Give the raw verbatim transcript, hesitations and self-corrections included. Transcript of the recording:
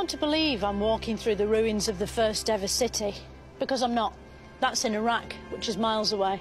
hard to believe I'm walking through the ruins of the first ever city, because I'm not. That's in Iraq, which is miles away.